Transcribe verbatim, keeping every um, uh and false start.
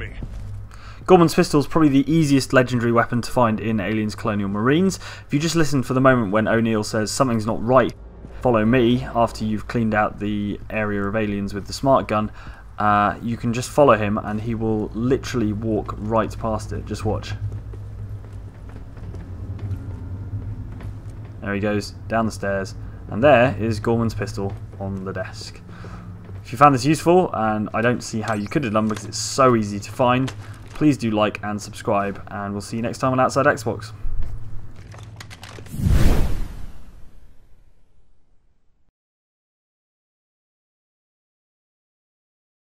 me. Gorman's pistol is probably the easiest legendary weapon to find in Aliens Colonial Marines. If you just listen for the moment when O'Neill says something's not right, follow me, after you've cleaned out the area of aliens with the smart gun, uh, you can just follow him and he will literally walk right past it. Just watch. There he goes, down the stairs, and there is Gorman's pistol on the desk. If you found this useful, and I don't see how you could have done because it's so easy to find, please do like and subscribe, and we'll see you next time on Outside Xbox.